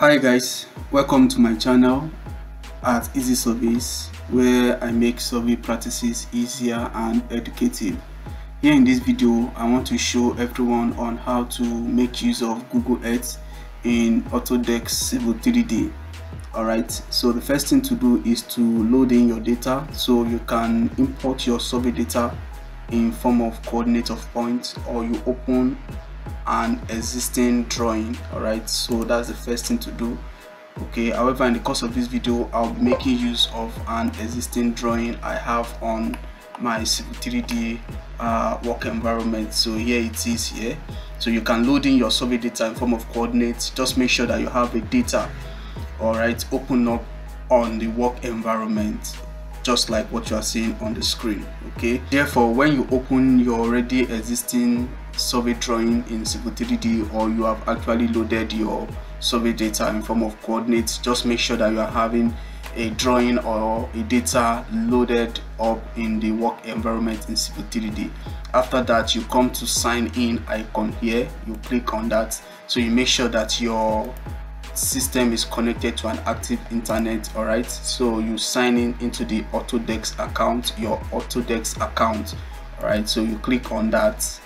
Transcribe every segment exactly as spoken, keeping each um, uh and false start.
Hi guys, welcome to my channel at Easy Surveys, where I make survey practices easier and educative. Here in this video, I want to show everyone on how to make use of Google Earth in Autodesk Civil three D. Alright, so the first thing to do is to load in your data, so you can import your survey data in form of coordinate of points, or you open an existing drawing. All right, so that's the first thing to do. Okay, however, in the course of this video, I'll be making use of an existing drawing I have on my Civil three D uh, work environment. So here it is here. So you can load in your survey data in form of coordinates. Just make sure that you have a data, all right, open up on the work environment, just like what you are seeing on the screen. Okay, therefore, when you open your already existing survey drawing in Civil three D, or you have actually loaded your survey data in form of coordinates, just make sure that you are having a drawing or a data loaded up in the work environment in Civil three D. After that, you come to sign in icon here, you click on that, so you make sure that your system is connected to an active internet. All right, so you sign in into the Autodesk account, your Autodesk account. All right, so you click on that.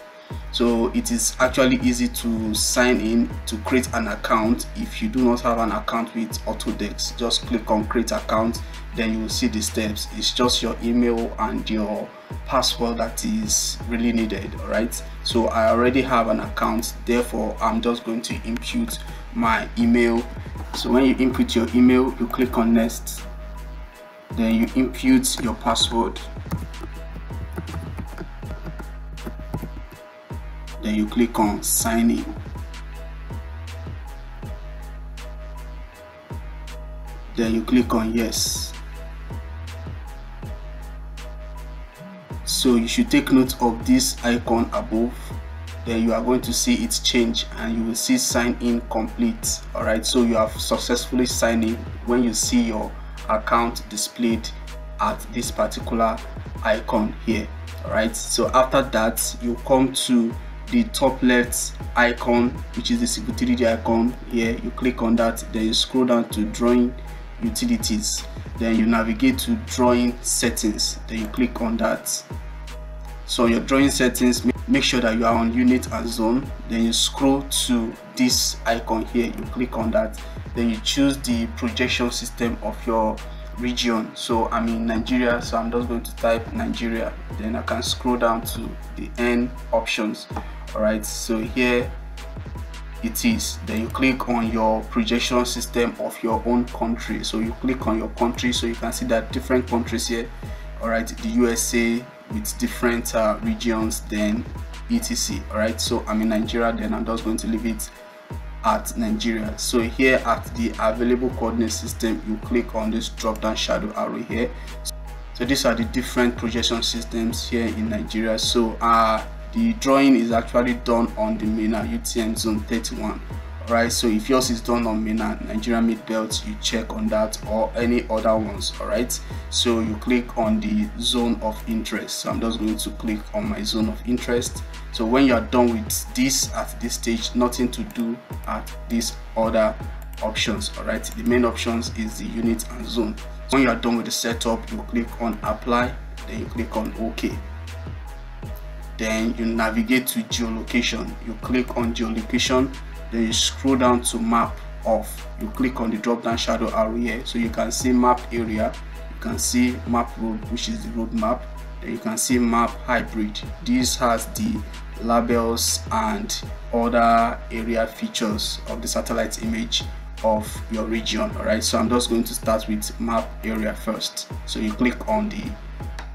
So it is actually easy to sign in to create an account. If you do not have an account with Autodesk, just click on create account, then you will see the steps. It's just your email and your password that is really needed. All right, so I already have an account, therefore I'm just going to input my email. So when you input your email, you click on next, then you input your password, then you click on sign in, then you click on yes. So you should take note of this icon above, then you are going to see it's changed and you will see sign in complete. All right, so you have successfully signed in when you see your account displayed at this particular icon here. All right, so after that, you come to the top left icon, which is the Civil three D icon here. You click on that, then you scroll down to drawing utilities, then you navigate to drawing settings, then you click on that. So your drawing settings, make sure that you are on unit and zone, then you scroll to this icon here, you click on that, then you choose the projection system of your region. So I'm in Nigeria, so I'm just going to type Nigeria, then I can scroll down to the end options. All right, so here it is, then you click on your projection system of your own country. So you click on your country, so you can see that different countries here. All right, the U S A with different uh, regions, then etc. All right, so I'm in Nigeria, then I'm just going to leave it at Nigeria. So here at the available coordinate system, you click on this drop down shadow arrow here. So these are the different projection systems here in Nigeria. So uh the drawing is actually done on the MENA U T M zone thirty-one. All right, so if yours is done on MENA, Nigeria mid belt, you check on that, or any other ones. All right, so you click on the zone of interest. So I'm just going to click on my zone of interest. So when you are done with this, at this stage, nothing to do at these other options. All right, the main options is the unit and zone. When you are done with the setup, you click on apply, then you click on OK, then you navigate to geolocation, you click on geolocation, then you scroll down to map off, you click on the drop down shadow arrow here, so you can see map area, you can see map road, which is the road map, then you can see map hybrid. This has the labels and other area features of the satellite image of your region. All right, so I'm just going to start with map area first. So you click on the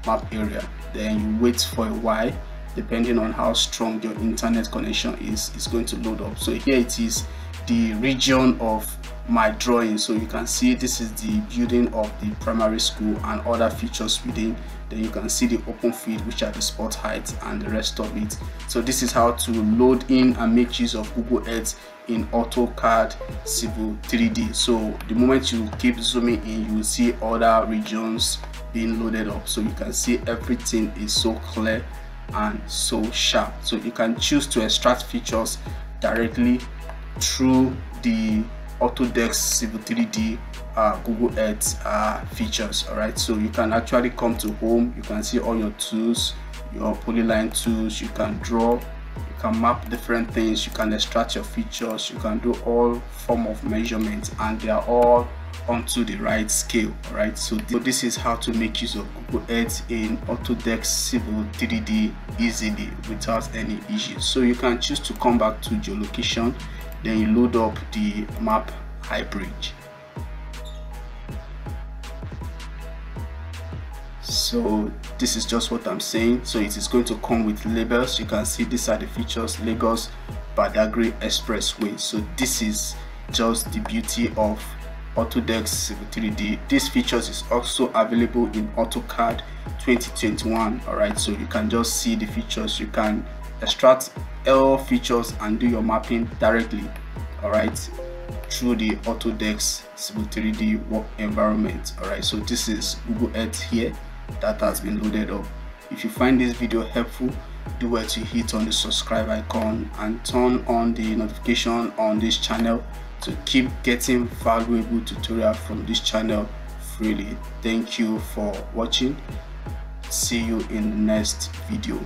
map area, then you wait for a while. Depending on how strong your internet connection is, it's going to load up. So here it is, the region of my drawing. So you can see this is the building of the primary school and other features within. Then you can see the open field, which are the spot heights and the rest of it. So this is how to load in and make use of Google Earth in AutoCAD Civil three D. So the moment you keep zooming in, you will see other regions being loaded up. So you can see everything is so clear and so sharp. So you can choose to extract features directly through the Autodesk Civil three D uh, Google Earth uh, features. All right, so you can actually come to home, you can see all your tools, your polyline tools, you can draw, you can map different things, you can extract your features, you can do all form of measurements, and they are all onto the right scale. All right, so this is how to make use of Google Earth in Autodesk Civil three D easily without any issues. So you can choose to come back to your location, then you load up the map hybrid. So this is just what I'm saying. So it is going to come with labels. You can see these are the features: Lagos Badagri Expressway. So this is just the beauty of Autodesk Civil three D. These features is also available in AutoCAD twenty twenty-one. All right, so you can just see the features, you can extract all features and do your mapping directly, all right, through the Autodesk Civil three D work environment. All right, so this is Google Earth here that has been loaded up. If you find this video helpful, do well to hit on the subscribe icon and turn on the notification on this channel to keep getting valuable tutorial from this channel freely. Thank you for watching. See you in the next video.